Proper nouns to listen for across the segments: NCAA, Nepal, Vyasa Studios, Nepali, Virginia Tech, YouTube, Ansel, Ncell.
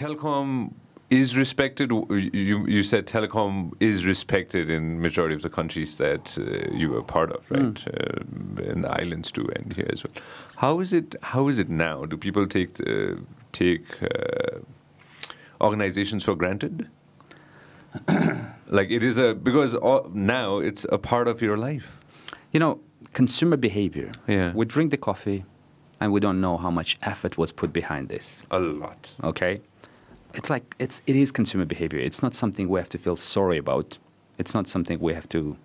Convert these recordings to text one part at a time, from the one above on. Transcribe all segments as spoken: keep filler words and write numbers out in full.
Telecom is respected. You, you said telecom is respected in majority of the countries that uh, you were part of, right? Mm. Uh, in the islands too, and here as well. How is it? How is it now? Do people take uh, take uh, organizations for granted? Like it is a because all, now it's a part of your life. You know, consumer behavior. Yeah, we drink the coffee, and we don't know how much effort was put behind this. A lot. Okay. It's like, it's, it is consumer behavior. It's not something we have to feel sorry about. It's not something we have to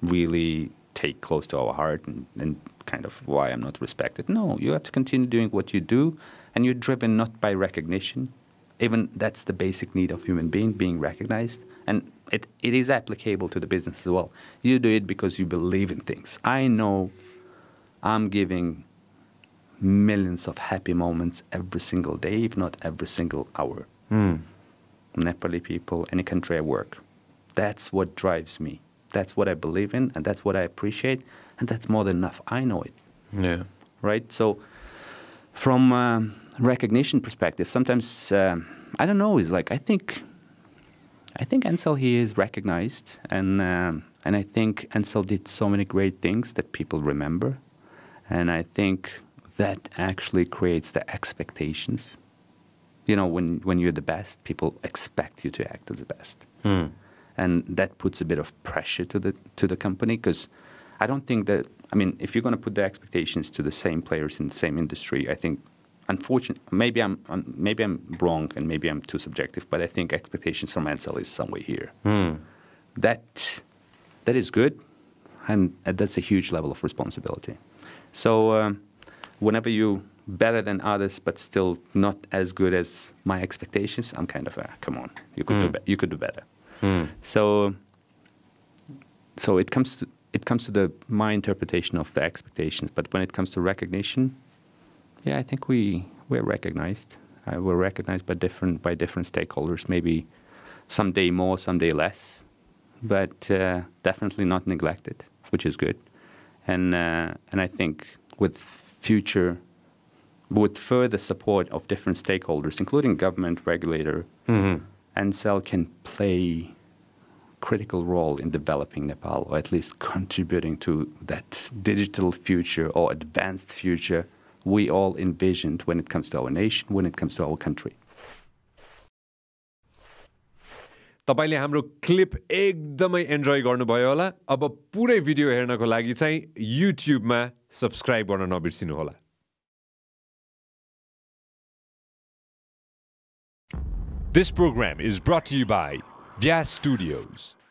really take close to our heart and, and kind of why I'm not respected. No, you have to continue doing what you do, and you're driven not by recognition. Even that's the basic need of human being, being recognized. And it, it is applicable to the business as well. You do it because you believe in things. I know I'm giving millions of happy moments every single day, if not every single hour. Mm. Nepali people, any country I work. That's what drives me. That's what I believe in, and that's what I appreciate, and that's more than enough. I know it. Yeah. Right? So from a recognition perspective, sometimes, um, I don't know, it's like, I think, I think Ansel, he is recognized, and, um, and I think Ansel did so many great things that people remember, and I think that actually creates the expectations. You know, when, when you're the best, people expect you to act as the best. Mm. And that puts a bit of pressure to the, to the company, because I don't think that, I mean, if you're going to put the expectations to the same players in the same industry, I think, unfortunately, maybe I'm, um, maybe I'm wrong and maybe I'm too subjective, but I think expectations from Ncell is somewhere here. Mm. That, that is good, and that's a huge level of responsibility. So um, whenever you... better than others, but still not as good as my expectations, I'm kind of, ah, come on, you could, mm. do, be you could do better. Mm. So, so it comes to, it comes to the, my interpretation of the expectations, but when it comes to recognition, yeah, I think we, we're recognized. Uh, we're recognized by different, by different stakeholders, maybe someday more, someday less, but uh, definitely not neglected, which is good. And, uh, and I think with future... with further support of different stakeholders, including government, regulator, mm-hmm. Ncell can play a critical role in developing Nepal, or at least contributing to that digital future or advanced future we all envisioned when it comes to our nation, when it comes to our country. तपाईले हाम्रो clip एकदमै enjoy गर्नुभयो होला. अब पुरै video हेर्नको लागि चाहिँ युट्युबमा सब्स्क्राइब गर्न नबिर्सिनु होला. This program is brought to you by Vyasa Studios.